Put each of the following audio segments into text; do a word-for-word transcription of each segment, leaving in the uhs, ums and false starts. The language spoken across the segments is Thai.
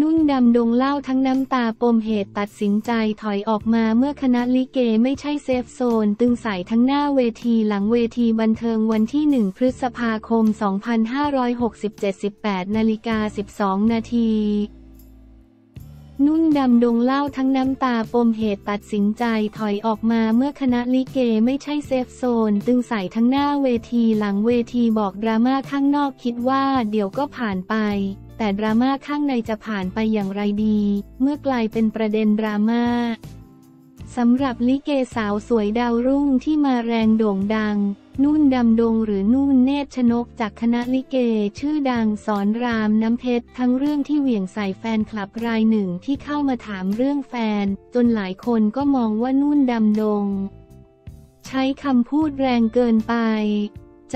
นุ่นดำดงเล่าทั้งน้ำตาปมเหตุตัดสินใจถอยออกมาเมื่อคณะลิเกไม่ใช่เซฟโซนตึงใส่ทั้งหน้าเวทีหลังเวทีบันเทิงวันที่ หนึ่ง พฤษภาคม สองพันห้าร้อยหกสิบเจ็ด สิบแปดนาฬิกาสิบสองนาทีนุ่นดำดงเล่าทั้งน้ำตาปมเหตุตัดสินใจถอยออกมาเมื่อคณะลิเกไม่ใช่เซฟโซนตึงใส่ทั้งหน้าเวทีหลังเวทีบอกดราม่าข้างนอกคิดว่าเดี๋ยวก็ผ่านไปแต่ดราม่าข้างในจะผ่านไปอย่างไรดีเมื่อกลายเป็นประเด็นดราม่าสำหรับลิเกสาวสวยดาวรุ่งที่มาแรงโด่งดังนุ่นดำดงหรือนุ่นเนตรชนกจากคณะลิเกชื่อดังสอนรามน้ำเพชรทั้งเรื่องที่เหวี่ยงใส่แฟนคลับรายหนึ่งที่เข้ามาถามเรื่องแฟนจนหลายคนก็มองว่านุ่นดำดงใช้คำพูดแรงเกินไป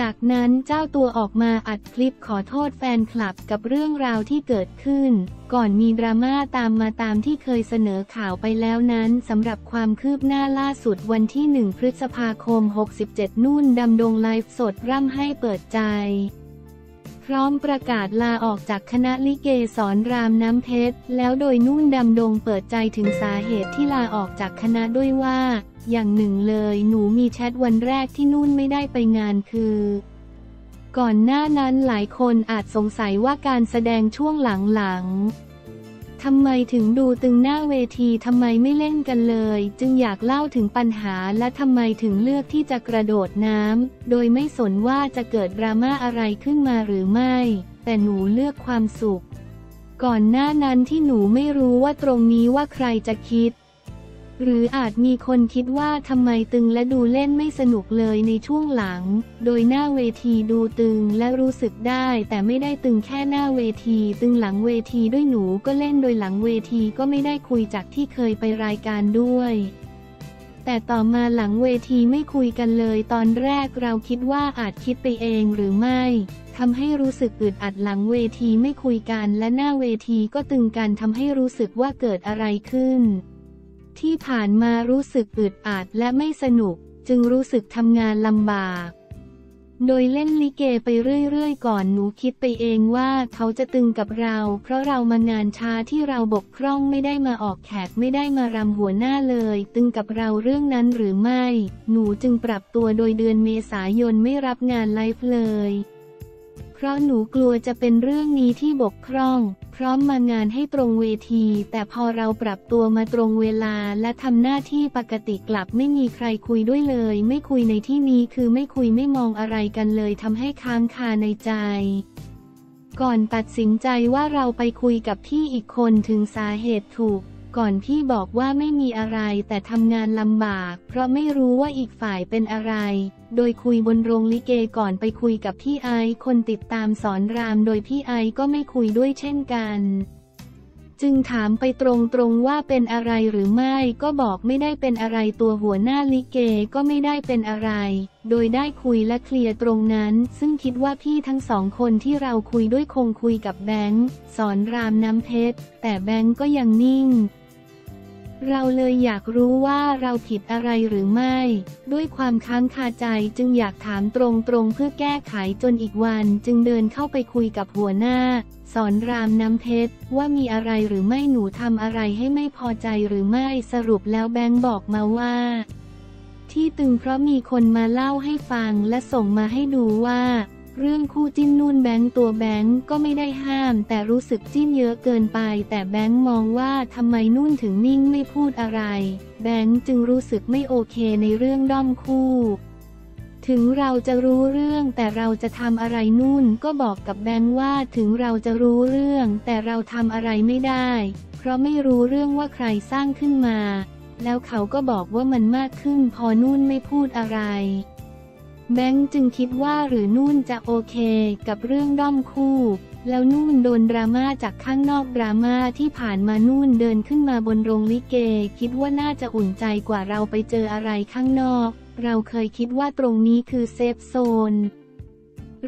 จากนั้นเจ้าตัวออกมาอัดคลิปขอโทษแฟนคลับกับเรื่องราวที่เกิดขึ้นก่อนมีดราม่าตามมาตามที่เคยเสนอข่าวไปแล้วนั้นสำหรับความคืบหน้าล่าสุดวันที่ หนึ่ง พฤษภาคม หกสิบเจ็ดนุ่นดำดงไลฟ์สดร่ำให้เปิดใจพร้อมประกาศลาออกจากคณะลิเกสอนรามน้ำเพชรแล้วโดยนุ่นดำดงเปิดใจถึงสาเหตุที่ลาออกจากคณะด้วยว่าอย่างหนึ่งเลยหนูมีแชทวันแรกที่นุ่นไม่ได้ไปงานคือก่อนหน้านั้นหลายคนอาจสงสัยว่าการแสดงช่วงหลังๆทำไมถึงดูตึงหน้าเวทีทำไมไม่เล่นกันเลยจึงอยากเล่าถึงปัญหาและทำไมถึงเลือกที่จะกระโดดน้ำโดยไม่สนว่าจะเกิดดราม่าอะไรขึ้นมาหรือไม่แต่หนูเลือกความสุขก่อนหน้านั้นที่หนูไม่รู้ว่าตรงนี้ว่าใครจะคิดหรืออาจมีคนคิดว่าทำไมตึงและดูเล่นไม่สนุกเลยในช่วงหลังโดยหน้าเวทีดูตึงและรู้สึกได้แต่ไม่ได้ตึงแค่หน้าเวทีตึงหลังเวทีด้วยหนูก็เล่นโดยหลังเวทีก็ไม่ได้คุยจากที่เคยไปรายการด้วยแต่ต่อมาหลังเวทีไม่คุยกันเลยตอนแรกเราคิดว่าอาจคิดไปเองหรือไม่ทำให้รู้สึกอึดอัดหลังเวทีไม่คุยกันและหน้าเวทีก็ตึงกันทำให้รู้สึกว่าเกิดอะไรขึ้นที่ผ่านมารู้สึกอึดอัดและไม่สนุกจึงรู้สึกทำงานลำบากโดยเล่นลิเกไปเรื่อยๆก่อนหนูคิดไปเองว่าเขาจะตึงกับเราเพราะเรามางานช้าที่เราบกพร่องไม่ได้มาออกแขกไม่ได้มารำหัวหน้าเลยตึงกับเราเรื่องนั้นหรือไม่หนูจึงปรับตัวโดยเดือนเมษายนไม่รับงานไลฟ์เลยเพราะหนูกลัวจะเป็นเรื่องนี้ที่บกพร่องพร้อมมางานให้ตรงเวทีแต่พอเราปรับตัวมาตรงเวลาและทำหน้าที่ปกติกลับไม่มีใครคุยด้วยเลยไม่คุยในที่นี้คือไม่คุยไม่มองอะไรกันเลยทำให้ค้างคาในใจก่อนตัดสินใจว่าเราไปคุยกับพี่อีกคนถึงสาเหตุถูกก่อนพี่บอกว่าไม่มีอะไรแต่ทำงานลำบากเพราะไม่รู้ว่าอีกฝ่ายเป็นอะไรโดยคุยบนโรงลิเกก่อนไปคุยกับพี่ไอซ์คนติดตามสอนรามโดยพี่ไอซ์ก็ไม่คุยด้วยเช่นกันจึงถามไปตรงๆว่าเป็นอะไรหรือไม่ก็บอกไม่ได้เป็นอะไรตัวหัวหน้าลิเกก็ไม่ได้เป็นอะไรโดยได้คุยและเคลียร์ตรงนั้นซึ่งคิดว่าพี่ทั้งสองคนที่เราคุยด้วยคงคุยกับแบงค์สอนรามน้ำเพชรแต่แบงค์ก็ยังนิ่งเราเลยอยากรู้ว่าเราผิดอะไรหรือไม่ด้วยความค้างคาใจจึงอยากถามตรงๆเพื่อแก้ไขจนอีกวันจึงเดินเข้าไปคุยกับหัวหน้าสอนรามน้ำเพชรว่ามีอะไรหรือไม่หนูทำอะไรให้ไม่พอใจหรือไม่สรุปแล้วแบงค์บอกมาว่าที่ตึงเพราะมีคนมาเล่าให้ฟังและส่งมาให้ดูว่าเรื่องคู่จิ้นนุ่นแบงค์ตัวแบงค์ก็ไม่ได้ห้ามแต่รู้สึกจิ้นเยอะเกินไปแต่แบงค์มองว่าทำไมนุ่นถึงนิ่งไม่พูดอะไรแบงค์จึงรู้สึกไม่โอเคในเรื่องด้อมคู่ถึงเราจะรู้เรื่องแต่เราจะทำอะไรนุ่นก็บอกกับแบงค์ว่าถึงเราจะรู้เรื่องแต่เราทำอะไรไม่ได้เพราะไม่รู้เรื่องว่าใครสร้างขึ้นมาแล้วเขาก็บอกว่ามันมากขึ้นพอนุ่นไม่พูดอะไรแบงค์จึงคิดว่าหรือนุ่นจะโอเคกับเรื่องด้อมคู่แล้วนุ่นโดนดราม่าจากข้างนอกดราม่าที่ผ่านมานุ่นเดินขึ้นมาบนโรงลิเกคิดว่าน่าจะอุ่นใจกว่าเราไปเจออะไรข้างนอกเราเคยคิดว่าตรงนี้คือเซฟโซน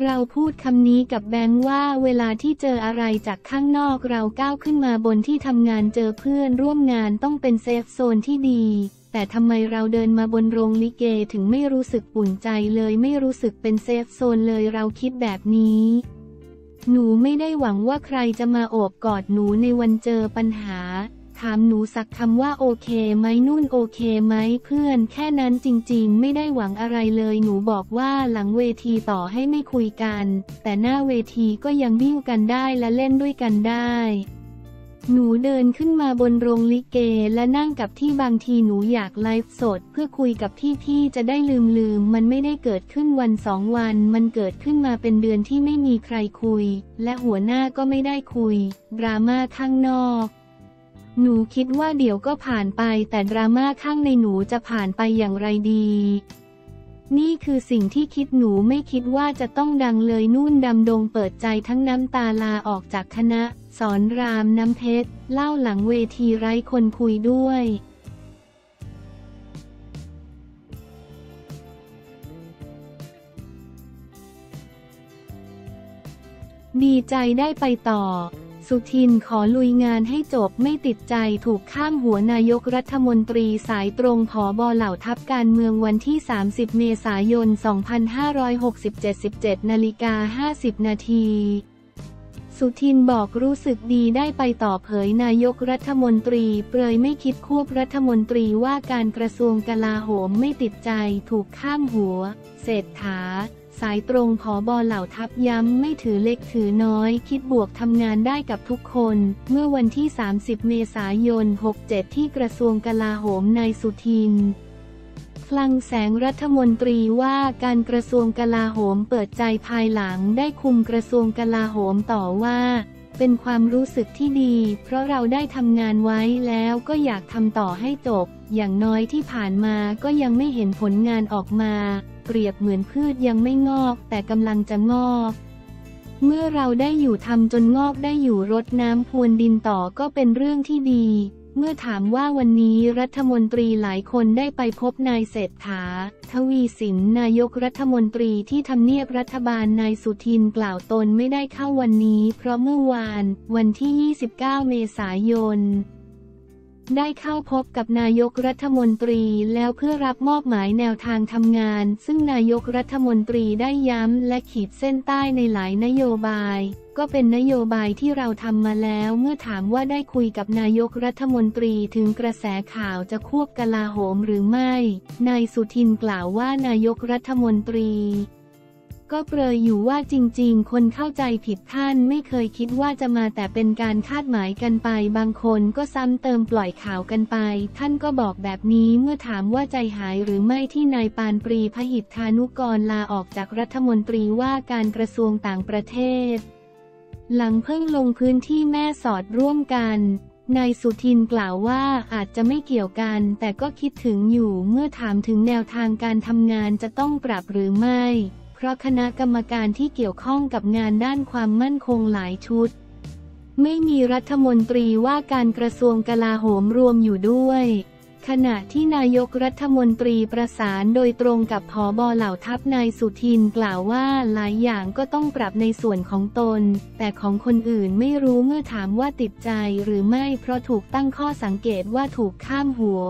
เราพูดคำนี้กับแบงค์ว่าเวลาที่เจออะไรจากข้างนอกเราก้าวขึ้นมาบนที่ทำงานเจอเพื่อนร่วมงานต้องเป็นเซฟโซนที่ดีแต่ทำไมเราเดินมาบนโรงลิเกถึงไม่รู้สึกอุ่นใจเลยไม่รู้สึกเป็นเซฟโซนเลยเราคิดแบบนี้ หนูไม่ได้หวังว่าใครจะมาโอบกอดหนูในวันเจอปัญหาถามหนูสักคำว่าโอเคไหมนุ่นโอเคไหมเพื่อนแค่นั้นจริงๆไม่ได้หวังอะไรเลยหนูบอกว่าหลังเวทีต่อให้ไม่คุยกันแต่หน้าเวทีก็ยังบิ้วกันได้และเล่นด้วยกันได้หนูเดินขึ้นมาบนโรงลิเกและนั่งกับที่บางทีหนูอยากไลฟ์สดเพื่อคุยกับพี่ๆจะได้ลืมลืมมันไม่ได้เกิดขึ้นวันสองวันมันเกิดขึ้นมาเป็นเดือนที่ไม่มีใครคุยและหัวหน้าก็ไม่ได้คุยดราม่าข้างนอกหนูคิดว่าเดี๋ยวก็ผ่านไปแต่ดราม่าข้างในหนูจะผ่านไปอย่างไรดีนี่คือสิ่งที่คิดหนูไม่คิดว่าจะต้องดังเลยนุ่นดำดงเปิดใจทั้งน้ำตาลาออกจากคณะสอนรามน้ำเพชรเล่าหลังเวทีไร้คนคุยด้วยดีใจได้ไปต่อสุทินขอลุยงานให้จบไม่ติดใจถูกข้ามหัวนายกรัฐมนตรีสายตรงผบ.เหล่าทัพการเมืองวันที่สามสิบเมษายนสองพันห้าร้อยหกสิบเจ็ด สิบเจ็ดนาฬิกาห้าสิบนาทีสุทินบอกรู้สึกดีได้ไปต่อเผยนายกรัฐมนตรีเปรยไม่คิดควบรัฐมนตรีว่าการกระทรวงกลาโหมไม่ติดใจถูกข้ามหัวเศรษฐาสายตรงผบ.เหล่าทัพย้ำไม่ถือเล็กถือน้อยคิดบวกทำงานได้กับทุกคนเมื่อวันที่สามสิบเมษายนหกเจ็ดที่กระทรวงกลาโหมนายสุทินคลังแสงรัฐมนตรีว่าการกระทรวงกลาโหมเปิดใจภายหลังได้คุมกระทรวงกลาโหมต่อว่าเป็นความรู้สึกที่ดีเพราะเราได้ทำงานไว้แล้วก็อยากทำต่อให้จบอย่างน้อยที่ผ่านมาก็ยังไม่เห็นผลงานออกมาเปรียบเหมือนพืชยังไม่งอกแต่กำลังจะงอกเมื่อเราได้อยู่ทำจนงอกได้อยู่รดน้ำพรวนดินต่อก็เป็นเรื่องที่ดีเมื่อถามว่าวันนี้รัฐมนตรีหลายคนได้ไปพบนายเศรษฐาทวีสินนายกรัฐมนตรีที่ทำเนียบรัฐบาลนายสุทินกล่าวตนไม่ได้เข้าวันนี้เพราะเมื่อวานวันที่ยี่สิบเก้าเมษายนได้เข้าพบกับนายกรัฐมนตรีแล้วเพื่อรับมอบหมายแนวทางทำงานซึ่งนายกรัฐมนตรีได้ย้ำและขีดเส้นใต้ในหลายนโยบายก็เป็นนโยบายที่เราทำมาแล้วเมื่อถามว่าได้คุยกับนายกรัฐมนตรีถึงกระแสข่าวจะควบกลาโหมหรือไม่นายสุทินกล่าวว่านายกรัฐมนตรีก็เปรยอยู่ว่าจริงๆคนเข้าใจผิดท่านไม่เคยคิดว่าจะมาแต่เป็นการคาดหมายกันไปบางคนก็ซ้ำเติมปล่อยข่าวกันไปท่านก็บอกแบบนี้เมื่อถามว่าใจหายหรือไม่ที่นายปานปรีพหิทธานุกรลาออกจากรัฐมนตรีว่าการกระทรวงต่างประเทศหลังเพิ่งลงพื้นที่แม่สอดร่วมกันนายสุทินกล่าวว่าอาจจะไม่เกี่ยวกันแต่ก็คิดถึงอยู่เมื่อถามถึงแนวทางการทำงานจะต้องปรับหรือไม่เพราะคณะกรรมการที่เกี่ยวข้องกับงานด้านความมั่นคงหลายชุดไม่มีรัฐมนตรีว่าการกระทรวงกลาโหมรวมอยู่ด้วยขณะที่นายกรัฐมนตรีประสานโดยตรงกับผบ.เหล่าทัพนายสุทินกล่าวว่าหลายอย่างก็ต้องปรับในส่วนของตนแต่ของคนอื่นไม่รู้เมื่อถามว่าติดใจหรือไม่เพราะถูกตั้งข้อสังเกตว่าถูกข้ามหัว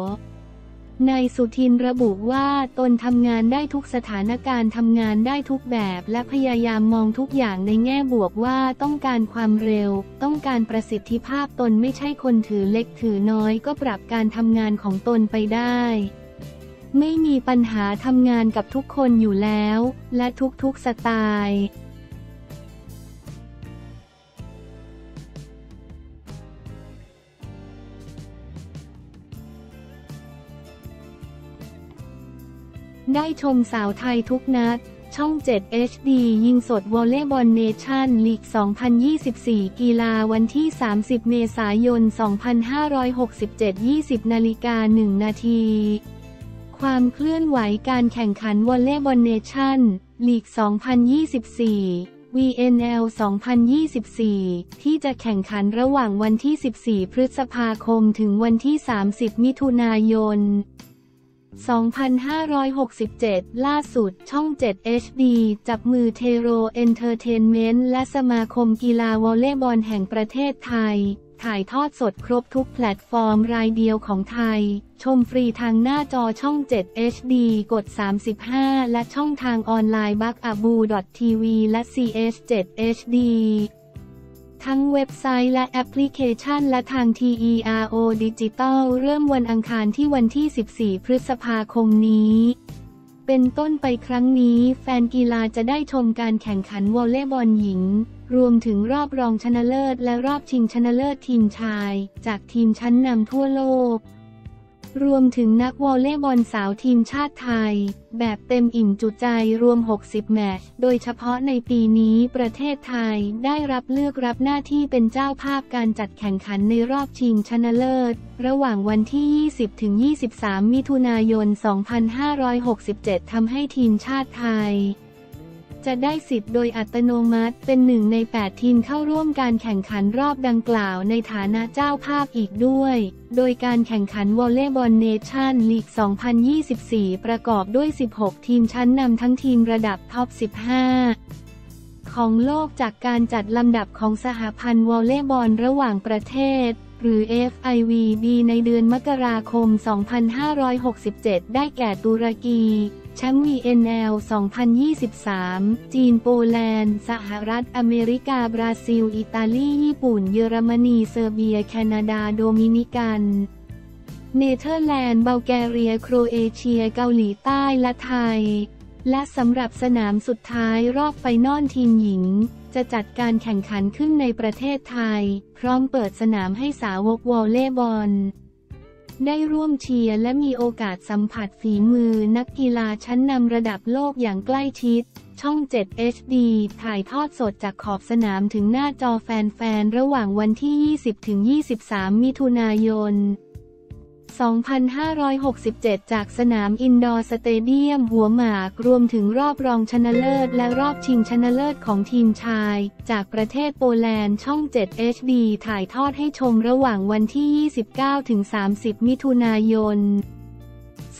นายสุทินระบุว่าตนทำงานได้ทุกสถานการณ์ทำงานได้ทุกแบบและพยายามมองทุกอย่างในแง่บวกว่าต้องการความเร็วต้องการประสิทธิภาพตนไม่ใช่คนถือเล็กถือน้อยก็ปรับการทำงานของตนไปได้ไม่มีปัญหาทำงานกับทุกคนอยู่แล้วและทุกๆสไตล์ได้ชมสาวไทยทุกนัดช่อง เจ็ด เอช ดี ยิงสดวอลเลย์บอลเนชั่นลีกสองพันยี่สิบสี่กีฬาวันที่สามสิบเมษายนสองพันห้าร้อยหกสิบเจ็ด ยี่สิบนาฬิกาหนึ่งนาทีความเคลื่อนไหวการแข่งขันวอลเลย์บอลเนชั่นลีกสองพันยี่สิบสี่ วี เอ็น แอล สองพันยี่สิบสี่ที่จะแข่งขันระหว่างวันที่สิบสี่พฤษภาคมถึงวันที่สามสิบมิถุนายนสองพันห้าร้อยหกสิบเจ็ด ล่าสุดช่อง เจ็ด เอช ดี จับมือเทโรเอนเตอร์เทนเมนต์และสมาคมกีฬาวอลเลย์บอลแห่งประเทศไทย ถ่ายทอดสดครบทุกแพลตฟอร์มรายเดียวของไทยชมฟรีทางหน้าจอช่อง เจ็ด เอช ดี กด สามสิบห้า และช่องทางออนไลน์ บัคอะบู ดอท ที วี และ ซี เอช เจ็ด เอช ดี ทั้งเว็บไซต์และแอปพลิเคชันและทาง ที อี อาร์ โอ Digital เริ่มวันอังคารที่วันที่ สิบสี่ พฤษภาคมนี้เป็นต้นไปครั้งนี้แฟนกีฬาจะได้ชมการแข่งขันวอลเลย์บอลหญิงรวมถึงรอบรองชนะเลิศและรอบชิงชนะเลิศทีมชายจากทีมชั้นนำทั่วโลกรวมถึงนักวอลเลย์บอลสาวทีมชาติไทยแบบเต็มอิ่มจุใจรวมหกสิบแมตช์โดยเฉพาะในปีนี้ประเทศไทยได้รับเลือกรับหน้าที่เป็นเจ้าภาพการจัดแข่งขันในรอบชิงชนะเลิศระหว่างวันที่ ยี่สิบถึงยี่สิบสาม มิถุนายน สองพันห้าร้อยหกสิบเจ็ด ทำให้ทีมชาติไทยจะได้สิทธิ์โดยอัตโนมัติเป็นหนึ่งในแปดทีมเข้าร่วมการแข่งขันรอบดังกล่าวในฐานะเจ้าภาพอีกด้วยโดยการแข่งขันวอลเลย์บอลเนชั่นลีก สองพันยี่สิบสี่ ประกอบด้วยสิบหกทีมชั้นนำทั้งทีมระดับท็อป สิบห้าของโลกจากการจัดลำดับของสหพันธ์วอลเลย์บอลระหว่างประเทศหรือ เอฟ ไอ วี บี ในเดือนมกราคม สองพันห้าร้อยหกสิบเจ็ด ได้แก่ตุรกีแชมป์ วี เอ็น แอล สองพันยี่สิบสาม จีนโปแลนด์สหรัฐอเมริกาบราซิลอิตาลีญี่ปุ่นเยอรมนีเซอร์เบียแคนาดาโดมินิกันเนเธอร์แลนด์บัลแกเรียโครเอเชียเกาหลีใต้และไทยและสำหรับสนามสุดท้ายรอบไฟนอลทีมหญิงจะจัดการแข่งขันขึ้นในประเทศไทยพร้อมเปิดสนามให้สาวกวอลเลย์บอลได้ร่วมเชียร์และมีโอกาสสัมผัสฝีมือนักกีฬาชั้นนำระดับโลกอย่างใกล้ชิดช่อง เจ็ด เอช ดี ถ่ายทอดสดจากขอบสนามถึงหน้าจอแฟนๆระหว่างวันที่ ยี่สิบถึงยี่สิบสาม มิถุนายน สองพันห้าร้อยหกสิบเจ็ด จากสนามอินดอร์สเตเดียมหัวหมากรวมถึงรอบรองชนะเลิศและรอบชิงชนะเลิศของทีมชายจากประเทศโปแลนด์ช่อง เจ็ด เอช ดี ถ่ายทอดให้ชมระหว่างวันที่ ยี่สิบเก้าถึงสามสิบ มิถุนายน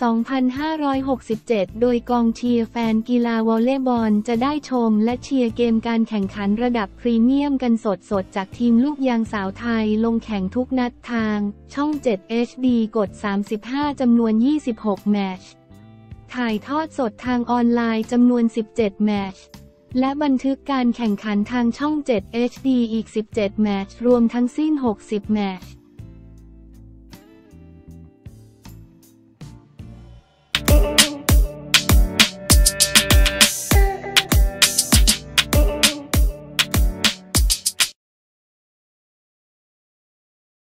สองพันห้าร้อยหกสิบเจ็ด โดยกองเชียร์แฟนกีฬาวอลเลย์บอลจะได้ชมและเชียร์เกมการแข่งขันระดับพรีเมียมกันสดๆจากทีมลูกยางสาวไทยลงแข่งทุกนัดทางช่อง เจ็ด เอช ดี กด สามสิบห้า จำนวน ยี่สิบหก แมตช์ถ่ายทอดสดทางออนไลน์จำนวน สิบเจ็ด แมตช์และบันทึกการแข่งขันทางช่อง เจ็ด เอช ดี อีก สิบเจ็ด แมตช์รวมทั้งสิ้น หกสิบ แมตช์